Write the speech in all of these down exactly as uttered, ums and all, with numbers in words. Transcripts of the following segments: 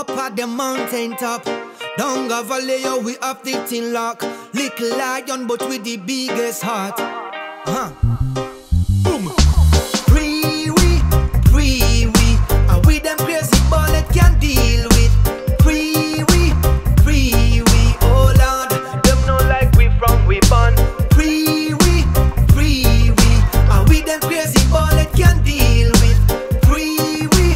Up at the mountain top, down a valley, oh, we up the tin lock. Little lion, but with the biggest heart. Huh. Boom. Free we, free we, and with them crazy ball it can deal with. Free we, free we, oh Lord, them no like we from we born. Free we, free we, and with them crazy ball it can deal with. Free we,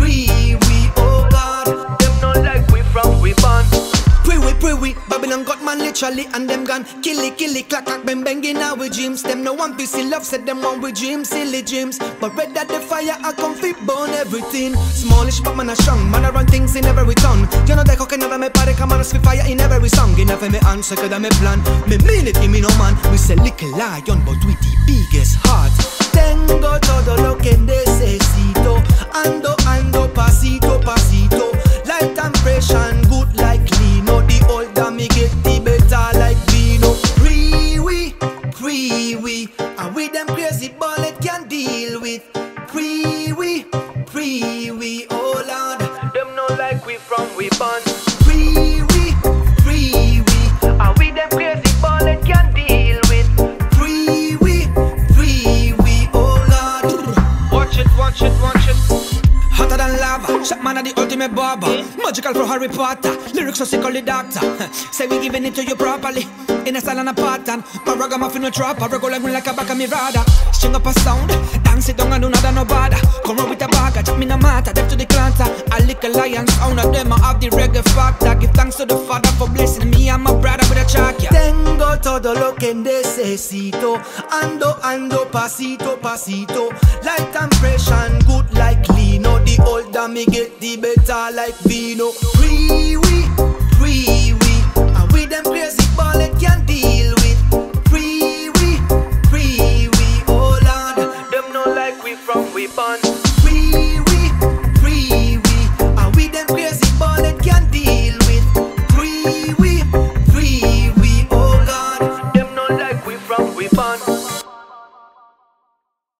free we, oh God, them no like we from we born. Free we, free we, Babylon got man literally and them gone. Killy, killy, clack, clack, bang, bang in our dreams. Them no one piece of love, said them one with dreams, silly dreams. But red at the fire, I come fit burn everything. Smallish, but man a strong, man I run things in every town. You know they cock never me party, come on a spit fire in every song. Enough in me answer, cause I me plan. Me mean it, give me no man. We say little lion, but with the biggest heart. Tengo todo lo que necesito. Ando, ando, pasito, pasito. Light and fresh and good like Lino. The older me get, the better like Vino. Free we, free we, and with them crazy ball it can deal with. Free we, free we, oh Lord, them no like we from we born. Free we, free we, and with them crazy ball it can deal with. Free we, free we, oh Lord. Watch it, watch it, watch it. Hotter than lava, shot man at the ultimate barber. Magical for Harry Potter, lyrics so sick only doctor. Say we giving it to you properly, in a style and a pattern. My ragamuffin no trap, I regular green like a Kabaka me rather. String up a sound, dance it down and do not no bother. Come round with a bagger, chop me no matter, death to the clanter. I lick a lion, sound of them I have the reggae factor. Give thanks to the father for blessing me and my brother with a chakya. Tengo todo lo que necesito, ando, ando, pasito, pasito. Light and fresh and good like Lino. The older me get, the better like Vino. Free we, free we, and with them crazy ball it can deal with. Free we, free we, oh Lord, them no like we from we born.